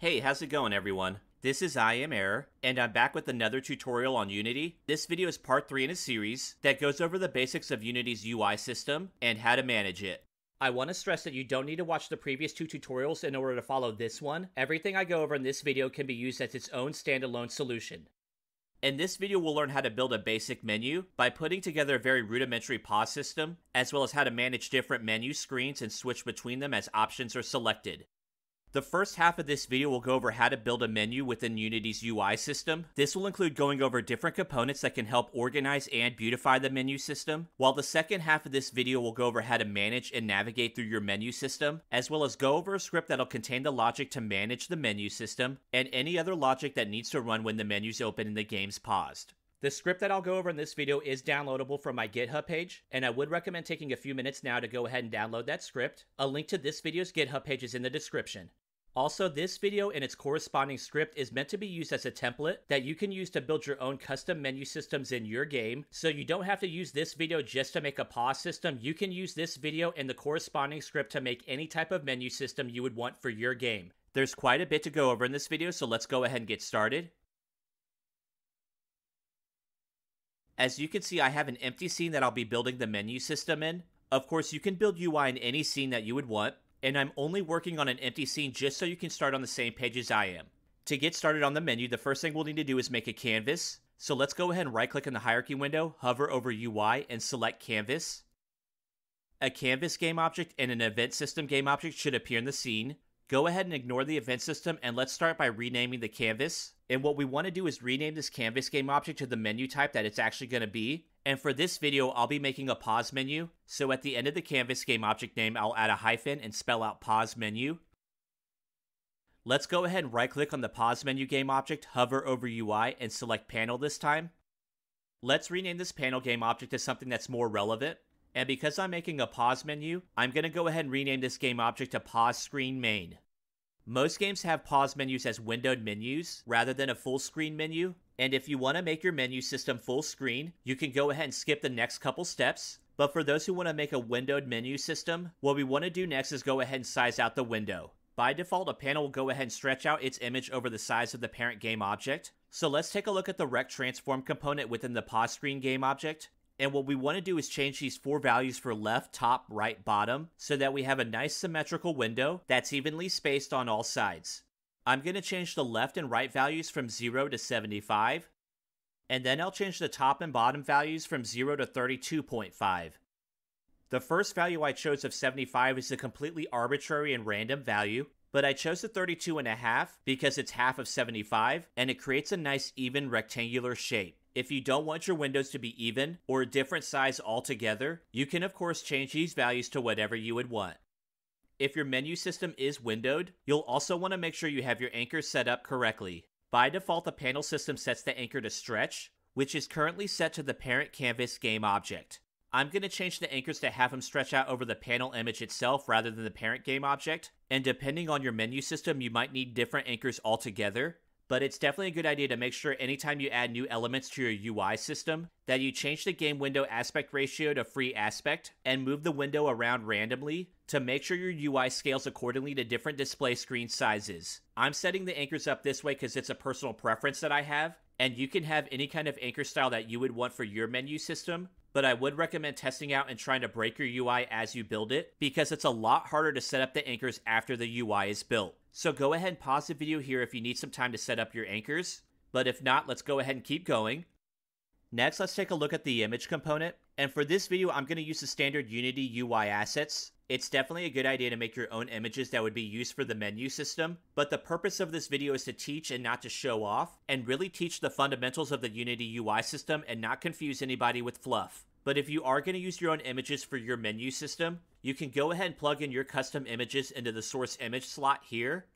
Hey, how's it going everyone? This is I Am Error, and I'm back with another tutorial on Unity. This video is part 3 in a series that goes over the basics of Unity's UI system and how to manage it. I want to stress that you don't need to watch the previous 2 tutorials in order to follow this one. Everything I go over in this video can be used as its own standalone solution. In this video, we'll learn how to build a basic menu by putting together a very rudimentary pause system, as well as how to manage different menu screens and switch between them as options are selected. The first half of this video will go over how to build a menu within Unity's UI system. This will include going over different components that can help organize and beautify the menu system, while the second half of this video will go over how to manage and navigate through your menu system, as well as go over a script that'll contain the logic to manage the menu system and any other logic that needs to run when the menu's open and the game's paused. The script that I'll go over in this video is downloadable from my GitHub page, and I would recommend taking a few minutes now to go ahead and download that script. A link to this video's GitHub page is in the description. Also, this video and its corresponding script is meant to be used as a template that you can use to build your own custom menu systems in your game, so you don't have to use this video just to make a pause system. You can use this video and the corresponding script to make any type of menu system you would want for your game. There's quite a bit to go over in this video, so let's go ahead and get started. As you can see, I have an empty scene that I'll be building the menu system in. Of course, you can build UI in any scene that you would want, and I'm only working on an empty scene just so you can start on the same page as I am. To get started on the menu, the first thing we'll need to do is make a canvas. So let's go ahead and right-click in the hierarchy window, hover over UI, and select Canvas. A canvas game object and an event system game object should appear in the scene. Go ahead and ignore the event system, and let's start by renaming the canvas. And what we want to do is rename this canvas game object to the menu type that it's actually going to be. And for this video, I'll be making a pause menu. So at the end of the canvas game object name, I'll add a hyphen and spell out pause menu. Let's go ahead and right click on the pause menu game object, hover over UI, and select panel this time. Let's rename this panel game object to something that's more relevant. And because I'm making a pause menu, I'm going to go ahead and rename this game object to pause screen main. Most games have pause menus as windowed menus rather than a full screen menu. And if you want to make your menu system full screen, you can go ahead and skip the next couple steps. But for those who want to make a windowed menu system, what we want to do next is go ahead and size out the window. By default, a panel will go ahead and stretch out its image over the size of the parent game object. So let's take a look at the rect transform component within the pause screen game object. And what we want to do is change these 4 values for left, top, right, bottom, so that we have a nice symmetrical window that's evenly spaced on all sides. I'm going to change the left and right values from 0 to 75, and then I'll change the top and bottom values from 0 to 32.5. The first value I chose of 75 is a completely arbitrary and random value, but I chose the 32.5 because it's half of 75, and it creates a nice even rectangular shape. If you don't want your windows to be even or a different size altogether, you can of course change these values to whatever you would want. If your menu system is windowed, you'll also want to make sure you have your anchor set up correctly. By default, the panel system sets the anchor to stretch, which is currently set to the parent canvas game object. I'm going to change the anchors to have them stretch out over the panel image itself rather than the parent game object, and depending on your menu system, you might need different anchors altogether. But it's definitely a good idea to make sure anytime you add new elements to your UI system that you change the game window aspect ratio to free aspect and move the window around randomly to make sure your UI scales accordingly to different display screen sizes. I'm setting the anchors up this way because it's a personal preference that I have, and you can have any kind of anchor style that you would want for your menu system, but I would recommend testing out and trying to break your UI as you build it because it's a lot harder to set up the anchors after the UI is built. So go ahead and pause the video here if you need some time to set up your anchors, but if not, let's go ahead and keep going. Next, let's take a look at the image component, and for this video, I'm going to use the standard Unity UI assets. It's definitely a good idea to make your own images that would be used for the menu system, but the purpose of this video is to teach and not to show off, and really teach the fundamentals of the Unity UI system and not confuse anybody with fluff. But if you are going to use your own images for your menu system, you can go ahead and plug in your custom images into the source image slot here.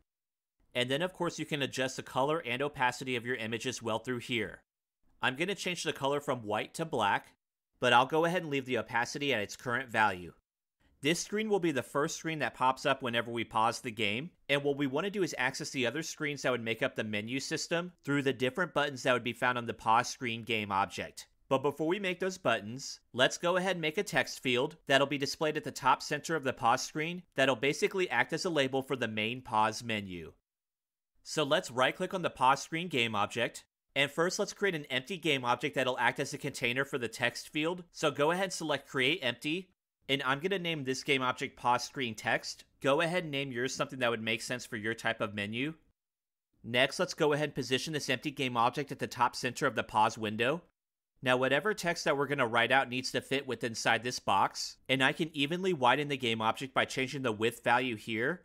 And then of course you can adjust the color and opacity of your image as well through here. I'm going to change the color from white to black, but I'll go ahead and leave the opacity at its current value. This screen will be the first screen that pops up whenever we pause the game, and what we want to do is access the other screens that would make up the menu system through the different buttons that would be found on the pause screen game object. But before we make those buttons, let's go ahead and make a text field that'll be displayed at the top center of the pause screen that'll basically act as a label for the main pause menu. So let's right-click on the pause screen game object, and first let's create an empty game object that'll act as a container for the text field. So go ahead and select Create Empty, and I'm gonna name this game object Pause Screen Text. Go ahead and name yours something that would make sense for your type of menu. Next, let's go ahead and position this empty game object at the top center of the pause window. Now whatever text that we're gonna write out needs to fit within inside this box, and I can evenly widen the game object by changing the width value here.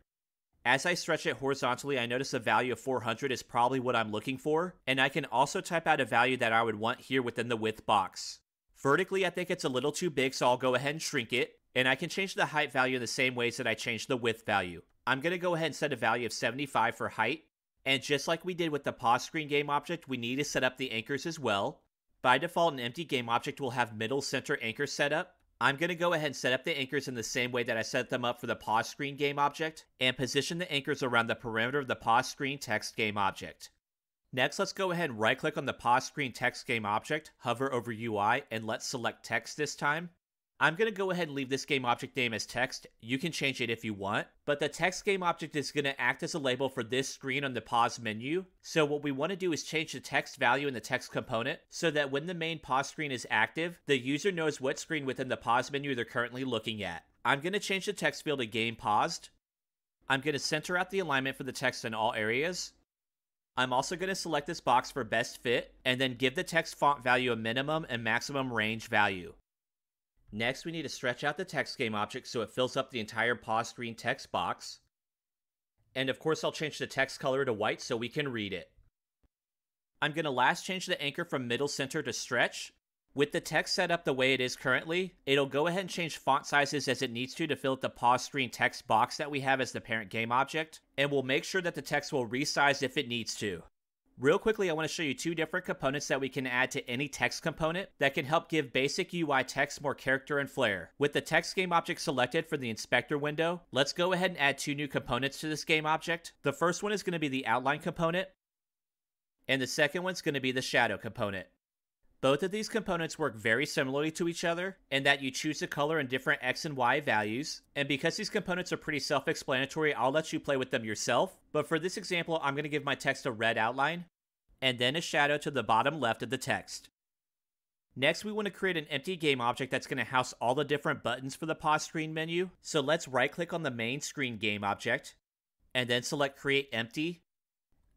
As I stretch it horizontally, I notice a value of 400 is probably what I'm looking for, and I can also type out a value that I would want here within the width box. Vertically, I think it's a little too big, so I'll go ahead and shrink it, and I can change the height value in the same ways that I changed the width value. I'm gonna go ahead and set a value of 75 for height, and just like we did with the pause screen game object, we need to set up the anchors as well. By default, an empty game object will have middle center anchor set up. I'm going to go ahead and set up the anchors in the same way that I set them up for the pause screen game object, and position the anchors around the perimeter of the pause screen text game object. Next, let's go ahead and right click on the pause screen text game object, hover over UI, and let's select text this time. I'm going to go ahead and leave this game object name as text. You can change it if you want, but the text game object is going to act as a label for this screen on the pause menu. So what we want to do is change the text value in the text component so that when the main pause screen is active, the user knows what screen within the pause menu they're currently looking at. I'm going to change the text field to game paused. I'm going to center out the alignment for the text in all areas. I'm also going to select this box for best fit and then give the text font value a minimum and maximum range value. Next, we need to stretch out the text game object so it fills up the entire pause screen text box. And of course, I'll change the text color to white so we can read it. I'm going to last change the anchor from middle center to stretch. With the text set up the way it is currently, it'll go ahead and change font sizes as it needs to fill up the pause screen text box that we have as the parent game object, and we'll make sure that the text will resize if it needs to. Real quickly, I want to show you two different components that we can add to any text component that can help give basic UI text more character and flair. With the text game object selected for the inspector window, let's go ahead and add two new components to this game object. The first one is going to be the outline component, and the second one's going to be the shadow component. Both of these components work very similarly to each other in that you choose the color and different X and Y values. And because these components are pretty self-explanatory, I'll let you play with them yourself. But for this example, I'm going to give my text a red outline and then a shadow to the bottom left of the text. Next, we want to create an empty game object that's going to house all the different buttons for the pause screen menu. So let's right-click on the main screen game object and then select Create Empty.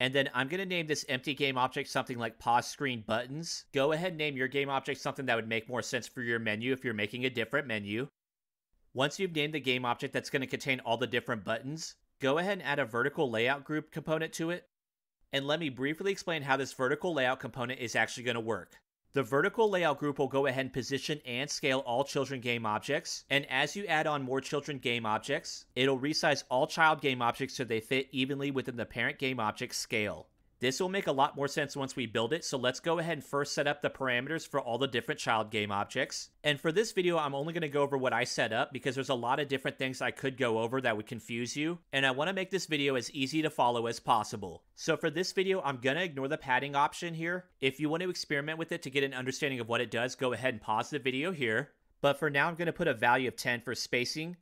And then I'm going to name this empty game object something like pause screen buttons. Go ahead and name your game object something that would make more sense for your menu if you're making a different menu. Once you've named the game object that's going to contain all the different buttons, go ahead and add a vertical layout group component to it. And let me briefly explain how this vertical layout component is actually going to work. The vertical layout group will go ahead and position and scale all children game objects, and as you add on more children game objects, it'll resize all child game objects so they fit evenly within the parent game object scale. This will make a lot more sense once we build it, so let's go ahead and first set up the parameters for all the different child game objects. And for this video, I'm only going to go over what I set up because there's a lot of different things I could go over that would confuse you, and I want to make this video as easy to follow as possible. So for this video, I'm going to ignore the padding option here. If you want to experiment with it to get an understanding of what it does, go ahead and pause the video here. But for now, I'm going to put a value of 10 for spacing.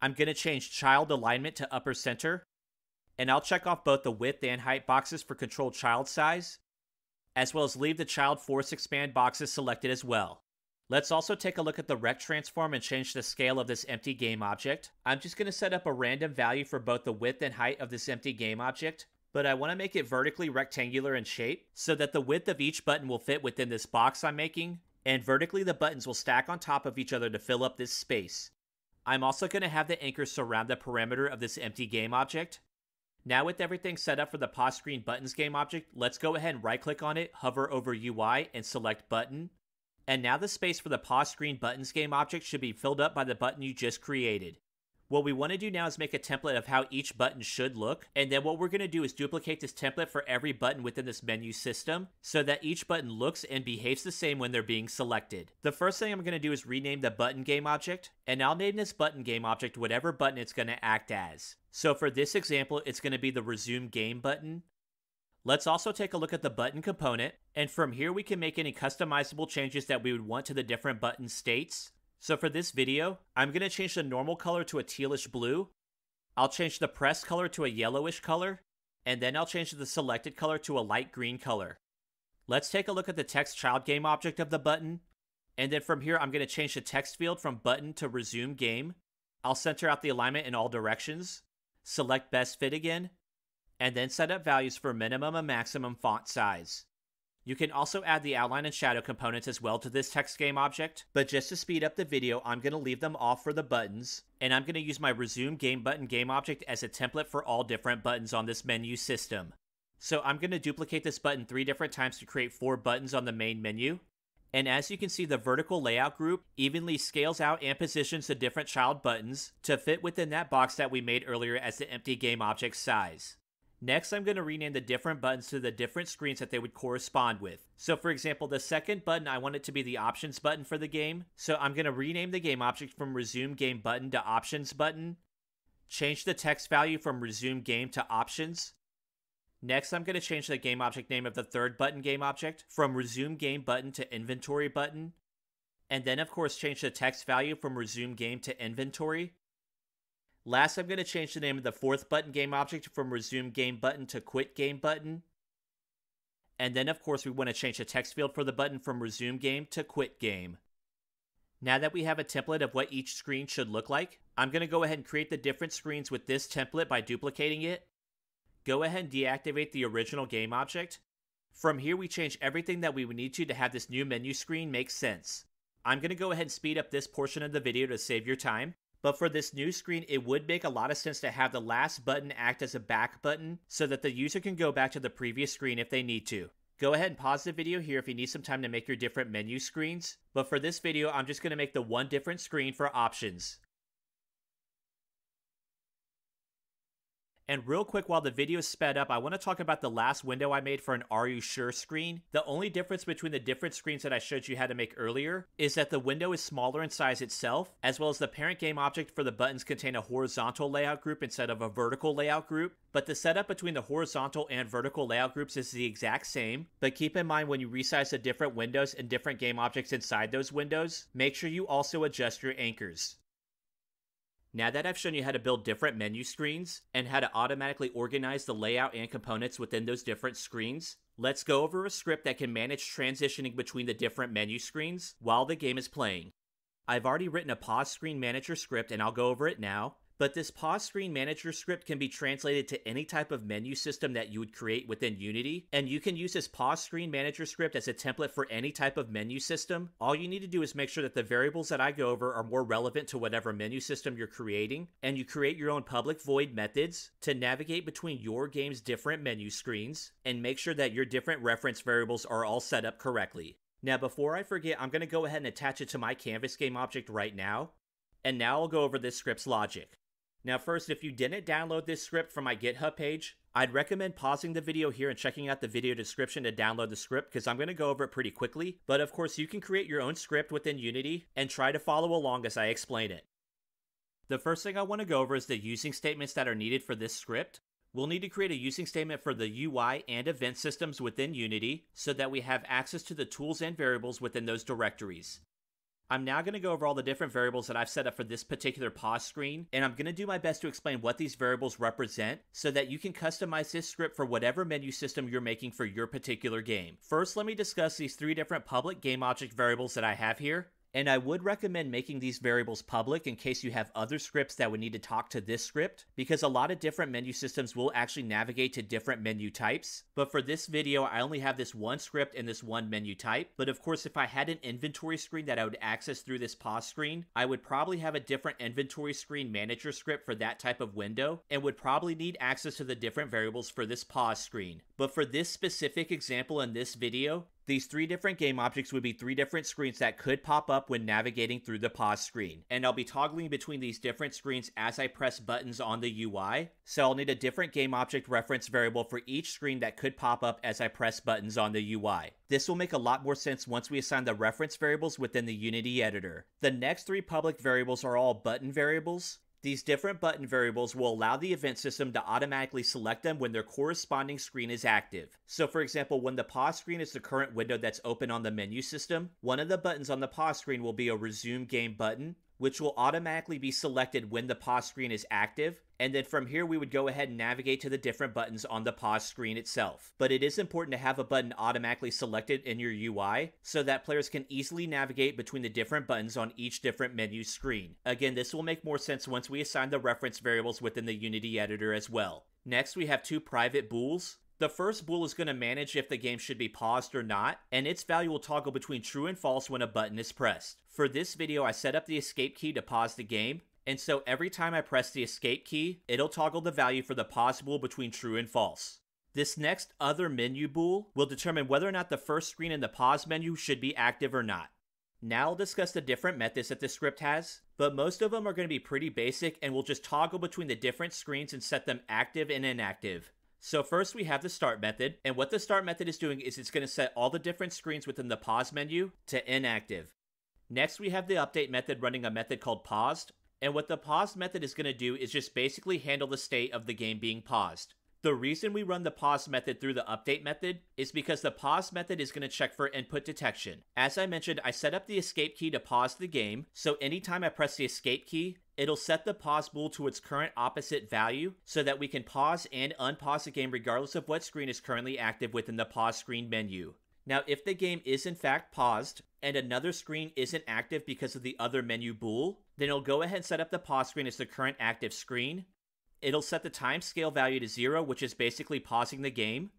I'm going to change child alignment to upper center. And I'll check off both the width and height boxes for control child size, as well as leave the child force expand boxes selected as well. Let's also take a look at the rect transform and change the scale of this empty game object. I'm just going to set up a random value for both the width and height of this empty game object, but I want to make it vertically rectangular in shape so that the width of each button will fit within this box I'm making, and vertically the buttons will stack on top of each other to fill up this space. I'm also going to have the anchors surround the perimeter of this empty game object. Now with everything set up for the pause screen buttons game object, let's go ahead and right click on it, hover over UI, and select button. And now the space for the pause screen buttons game object should be filled up by the button you just created. What we want to do now is make a template of how each button should look, and then what we're going to do is duplicate this template for every button within this menu system so that each button looks and behaves the same when they're being selected. The first thing I'm going to do is rename the button game object, and I'll name this button game object whatever button it's going to act as. So for this example, it's going to be the resume game button. Let's also take a look at the button component, and from here we can make any customizable changes that we would want to the different button states. So for this video, I'm going to change the normal color to a tealish blue. I'll change the press color to a yellowish color, and then I'll change the selected color to a light green color. Let's take a look at the text child game object of the button, and then from here I'm going to change the text field from button to resume game. I'll center out the alignment in all directions, select best fit again, and then set up values for minimum and maximum font size. You can also add the outline and shadow components as well to this text game object, but just to speed up the video, I'm going to leave them off for the buttons, and I'm going to use my resume game button game object as a template for all different buttons on this menu system. So I'm going to duplicate this button 3 different times to create 4 buttons on the main menu, and as you can see, the vertical layout group evenly scales out and positions the different child buttons to fit within that box that we made earlier as the empty game object size. Next, I'm going to rename the different buttons to the different screens that they would correspond with. So for example, the second button, I want it to be the options button for the game. So I'm going to rename the game object from resume game button to options button. Change the text value from resume game to options. Next, I'm going to change the game object name of the third button game object from resume game button to inventory button. And then of course, change the text value from resume game to inventory. Last, I'm going to change the name of the fourth button game object from resume game button to quit game button. And then, of course, we want to change the text field for the button from resume game to quit game. Now that we have a template of what each screen should look like, I'm going to go ahead and create the different screens with this template by duplicating it. Go ahead and deactivate the original game object. From here, we change everything that we would need to have this new menu screen make sense. I'm going to go ahead and speed up this portion of the video to save your time. But for this new screen, it would make a lot of sense to have the last button act as a back button so that the user can go back to the previous screen if they need to. Go ahead and pause the video here if you need some time to make your different menu screens. But for this video, I'm just going to make the one different screen for options. And real quick, while the video is sped up, I want to talk about the last window I made for an Are You Sure screen. The only difference between the different screens that I showed you how to make earlier is that the window is smaller in size itself, as well as the parent game object for the buttons contain a horizontal layout group instead of a vertical layout group. But the setup between the horizontal and vertical layout groups is the exact same, but keep in mind when you resize the different windows and different game objects inside those windows, make sure you also adjust your anchors. Now that I've shown you how to build different menu screens and how to automatically organize the layout and components within those different screens, let's go over a script that can manage transitioning between the different menu screens while the game is playing. I've already written a pause screen manager script and I'll go over it now, but this pause screen manager script can be translated to any type of menu system that you would create within Unity, and you can use this pause screen manager script as a template for any type of menu system. All you need to do is make sure that the variables that I go over are more relevant to whatever menu system you're creating, and you create your own public void methods to navigate between your game's different menu screens, and make sure that your different reference variables are all set up correctly. Now before I forget, I'm going to go ahead and attach it to my canvas game object right now, and now I'll go over this script's logic. Now first, if you didn't download this script from my GitHub page, I'd recommend pausing the video here and checking out the video description to download the script because I'm going to go over it pretty quickly, but of course you can create your own script within Unity and try to follow along as I explain it. The first thing I want to go over is the using statements that are needed for this script. We'll need to create a using statement for the UI and event systems within Unity so that we have access to the tools and variables within those directories. I'm now going to go over all the different variables that I've set up for this particular pause screen, and I'm going to do my best to explain what these variables represent so that you can customize this script for whatever menu system you're making for your particular game. First, let me discuss these 3 different public game object variables that I have here, and I would recommend making these variables public in case you have other scripts that would need to talk to this script, because a lot of different menu systems will actually navigate to different menu types. But for this video, I only have this one script and this one menu type. But of course, if I had an inventory screen that I would access through this pause screen, I would probably have a different inventory screen manager script for that type of window and would probably need access to the different variables for this pause screen. But for this specific example in this video, these 3 different game objects would be 3 different screens that could pop up when navigating through the pause screen. And I'll be toggling between these different screens as I press buttons on the UI, so I'll need a different game object reference variable for each screen that could pop up as I press buttons on the UI. This will make a lot more sense once we assign the reference variables within the Unity editor. The next 3 public variables are all button variables. These different button variables will allow the event system to automatically select them when their corresponding screen is active. So for example, when the pause screen is the current window that's open on the menu system, one of the buttons on the pause screen will be a resume game button, which will automatically be selected when the pause screen is active. And then from here, we would go ahead and navigate to the different buttons on the pause screen itself. But it is important to have a button automatically selected in your UI so that players can easily navigate between the different buttons on each different menu screen. Again, this will make more sense once we assign the reference variables within the Unity editor as well. Next, we have two private bools. The first bool is going to manage if the game should be paused or not, and its value will toggle between true and false when a button is pressed. For this video, I set up the escape key to pause the game, and so every time I press the escape key, it'll toggle the value for the pause bool between true and false. This next other menu bool will determine whether or not the first screen in the pause menu should be active or not. Now I'll discuss the different methods that this script has, but most of them are going to be pretty basic and will just toggle between the different screens and set them active and inactive. So first we have the start method, and what the start method is doing is it's going to set all the different screens within the pause menu to inactive. Next we have the update method running a method called paused, and what the paused method is going to do is just basically handle the state of the game being paused. The reason we run the pause method through the update method is because the pause method is going to check for input detection. As I mentioned, I set up the escape key to pause the game, so anytime I press the escape key, it'll set the pause bool to its current opposite value so that we can pause and unpause the game regardless of what screen is currently active within the pause screen menu. Now, if the game is in fact paused and another screen isn't active because of the other menu bool, then it'll go ahead and set up the pause screen as the current active screen. It'll set the timescale value to 0, which is basically pausing the game.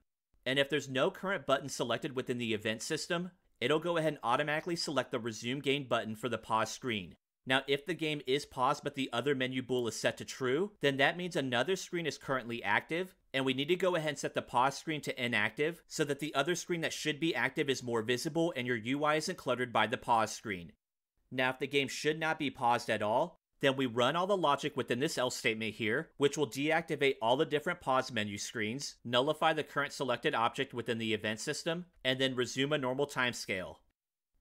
And if there's no current button selected within the event system, it'll go ahead and automatically select the resume game button for the pause screen. Now, if the game is paused but the other menu bool is set to true, then that means another screen is currently active, and we need to go ahead and set the pause screen to inactive so that the other screen that should be active is more visible and your UI isn't cluttered by the pause screen. Now, if the game should not be paused at all, then we run all the logic within this else statement here, which will deactivate all the different pause menu screens, nullify the current selected object within the event system, and then resume a normal timescale.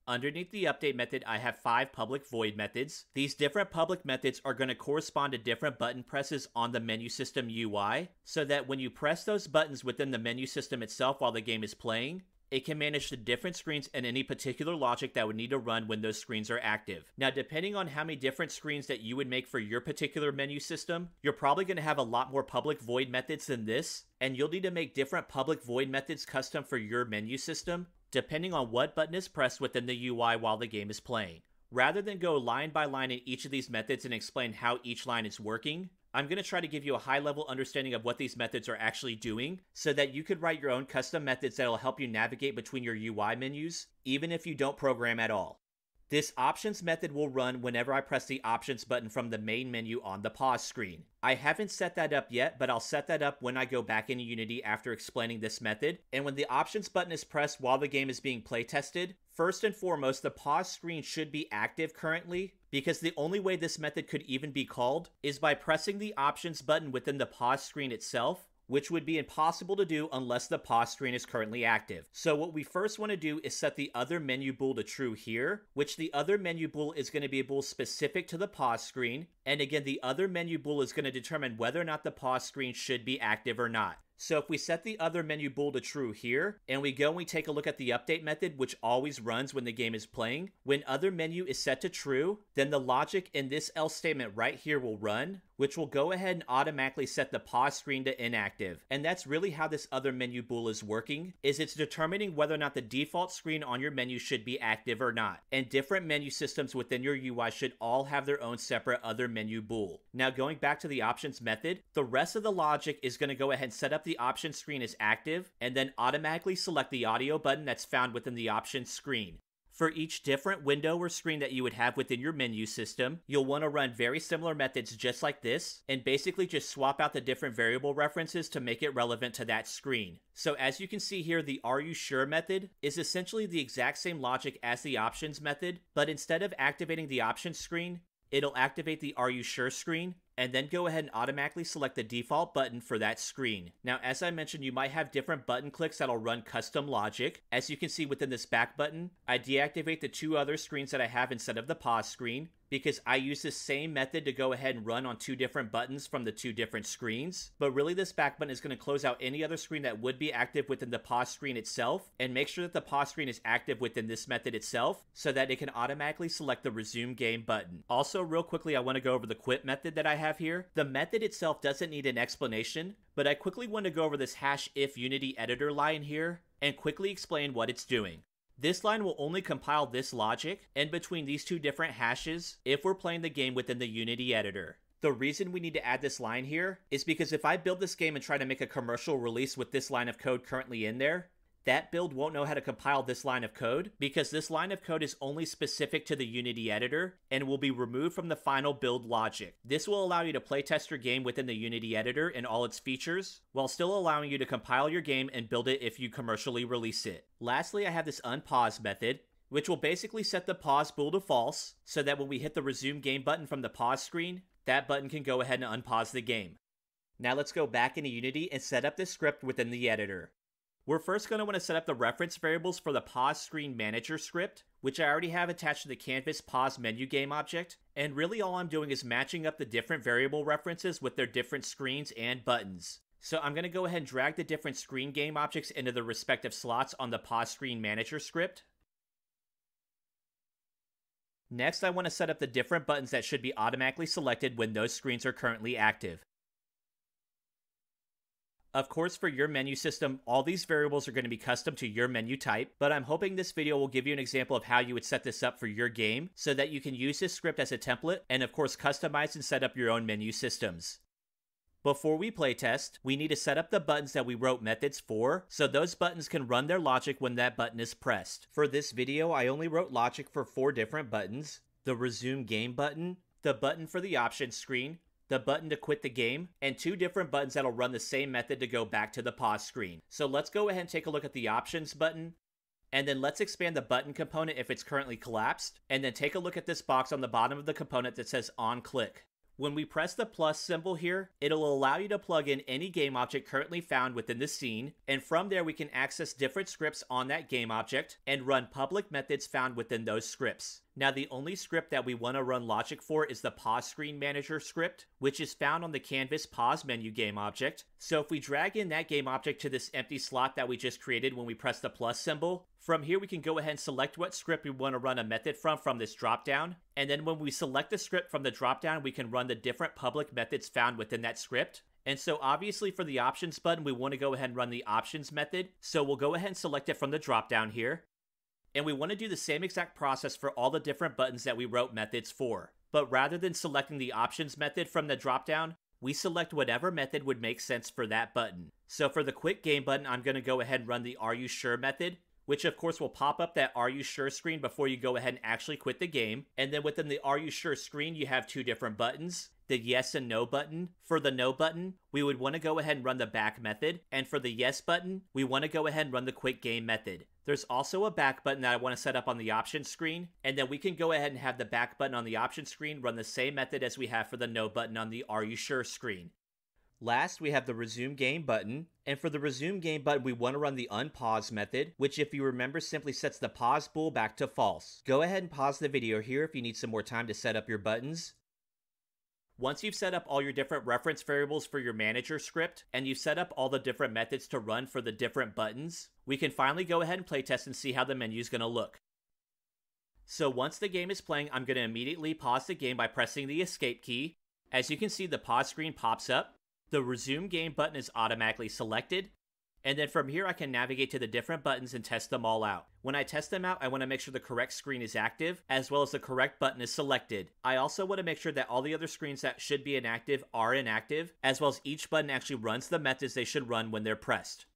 Underneath the update method, I have 5 public void methods. These different public methods are going to correspond to different button presses on the menu system UI, so that when you press those buttons within the menu system itself while the game is playing, it can manage the different screens and any particular logic that would need to run when those screens are active. Now, depending on how many different screens that you would make for your particular menu system, you're probably going to have a lot more public void methods than this, and you'll need to make different public void methods custom for your menu system, depending on what button is pressed within the UI while the game is playing. Rather than go line by line in each of these methods and explain how each line is working, I'm going to try to give you a high-level understanding of what these methods are actually doing so that you could write your own custom methods that will help you navigate between your UI menus, even if you don't program at all. This options method will run whenever I press the options button from the main menu on the pause screen. I haven't set that up yet, but I'll set that up when I go back into Unity after explaining this method. And when the options button is pressed while the game is being play tested, first and foremost, the pause screen should be active currently, because the only way this method could even be called is by pressing the options button within the pause screen itself, which would be impossible to do unless the pause screen is currently active. So what we first want to do is set the other menu bool to true here, which the other menu bool is going to be a bool specific to the pause screen. And again, the other menu bool is going to determine whether or not the pause screen should be active or not. So if we set the other menu bool to true here, and we go and we take a look at the update method, which always runs when the game is playing, when other menu is set to true, then the logic in this else statement right here will run, which will go ahead and automatically set the pause screen to inactive. And that's really how this other menu bool is working, is it's determining whether or not the default screen on your menu should be active or not. And different menu systems within your UI should all have their own separate other menu bool. Now going back to the options method, the rest of the logic is going to go ahead and set up the options screen is active, and then automatically select the audio button that's found within the options screen. For each different window or screen that you would have within your menu system, you'll want to run very similar methods just like this, and basically just swap out the different variable references to make it relevant to that screen. So as you can see here, the Are You Sure method is essentially the exact same logic as the options method, but instead of activating the options screen, it'll activate the Are You Sure screen, and then go ahead and automatically select the default button for that screen. Now, as I mentioned, you might have different button clicks that'll run custom logic. As you can see within this back button, I deactivate the two other screens that I have instead of the pause screen, because I use the same method to go ahead and run on two different buttons from the two different screens. But really this back button is going to close out any other screen that would be active within the pause screen itself, and make sure that the pause screen is active within this method itself so that it can automatically select the resume game button. Also, real quickly, I want to go over the quit method that I have here. The method itself doesn't need an explanation, but I quickly want to go over this hash if Unity editor line here and quickly explain what it's doing. This line will only compile this logic and between these two different hashes if we're playing the game within the Unity editor. The reason we need to add this line here is because if I build this game and try to make a commercial release with this line of code currently in there, that build won't know how to compile this line of code because this line of code is only specific to the Unity editor and will be removed from the final build logic. This will allow you to playtest your game within the Unity editor and all its features while still allowing you to compile your game and build it if you commercially release it. Lastly, I have this unpause method, which will basically set the pause bool to false so that when we hit the resume game button from the pause screen, that button can go ahead and unpause the game. Now let's go back into Unity and set up this script within the editor. We're first going to want to set up the reference variables for the pause screen manager script, which I already have attached to the canvas pause menu game object. And really all I'm doing is matching up the different variable references with their different screens and buttons. So I'm going to go ahead and drag the different screen game objects into the respective slots on the pause screen manager script. Next, I want to set up the different buttons that should be automatically selected when those screens are currently active. Of course, for your menu system, all these variables are going to be custom to your menu type, but I'm hoping this video will give you an example of how you would set this up for your game so that you can use this script as a template and of course customize and set up your own menu systems. Before we playtest, we need to set up the buttons that we wrote methods for so those buttons can run their logic when that button is pressed. For this video, I only wrote logic for 4 different buttons: the resume game button, the button for the options screen, the button to quit the game, and 2 different buttons that'll run the same method to go back to the pause screen. So let's go ahead and take a look at the options button, and then let's expand the button component if it's currently collapsed, and then take a look at this box on the bottom of the component that says on click. When we press the plus symbol here, it'll allow you to plug in any game object currently found within the scene, and from there we can access different scripts on that game object and run public methods found within those scripts. Now the only script that we want to run logic for is the pause screen manager script, which is found on the canvas pause menu game object. So if we drag in that game object to this empty slot that we just created when we press the plus symbol, from here we can go ahead and select what script we want to run a method from this dropdown. And then when we select the script from the dropdown, we can run the different public methods found within that script. And so obviously for the options button, we want to go ahead and run the options method. So we'll go ahead and select it from the dropdown here. And we want to do the same exact process for all the different buttons that we wrote methods for. But rather than selecting the options method from the dropdown, we select whatever method would make sense for that button. So for the quit game button, I'm going to go ahead and run the Are You Sure method, which of course will pop up that Are You Sure screen before you go ahead and actually quit the game. And then within the Are You Sure screen, you have 2 different buttons: the yes and no button. For the no button, we would want to go ahead and run the back method. And for the yes button, we want to go ahead and run the quit game method. There's also a back button that I want to set up on the options screen, and then we can go ahead and have the back button on the options screen run the same method as we have for the no button on the Are You Sure screen. Last, we have the resume game button, and for the resume game button, we want to run the unpause method, which if you remember simply sets the pause bool back to false. Go ahead and pause the video here if you need some more time to set up your buttons. Once you've set up all your different reference variables for your manager script, and you've set up all the different methods to run for the different buttons, we can finally go ahead and playtest and see how the menu is going to look. So once the game is playing, I'm going to immediately pause the game by pressing the escape key. As you can see, the pause screen pops up, the resume game button is automatically selected, and then from here I can navigate to the different buttons and test them all out. When I test them out, I want to make sure the correct screen is active, as well as the correct button is selected. I also want to make sure that all the other screens that should be inactive are inactive, as well as each button actually runs the methods they should run when they're pressed.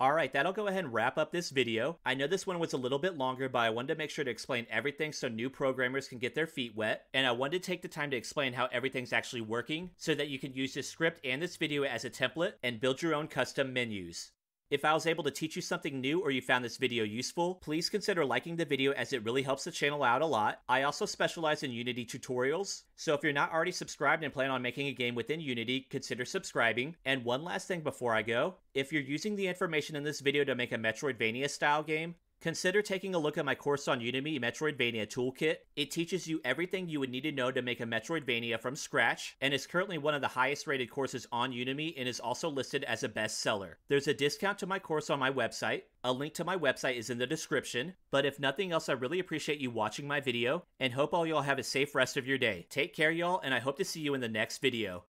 Alright, that'll go ahead and wrap up this video. I know this one was a little bit longer, but I wanted to make sure to explain everything so new programmers can get their feet wet, and I wanted to take the time to explain how everything's actually working so that you can use this script and this video as a template and build your own custom menus. If I was able to teach you something new or you found this video useful, please consider liking the video as it really helps the channel out a lot. I also specialize in Unity tutorials, so if you're not already subscribed and plan on making a game within Unity, consider subscribing. And one last thing before I go, if you're using the information in this video to make a Metroidvania style game, Consider taking a look at my course on Udemy, Metroidvania Toolkit. It teaches you everything you would need to know to make a Metroidvania from scratch, and is currently one of the highest rated courses on Udemy and is also listed as a bestseller. There's a discount to my course on my website. A link to my website is in the description, but if nothing else, I really appreciate you watching my video and hope all y'all have a safe rest of your day. Take care, y'all, and I hope to see you in the next video.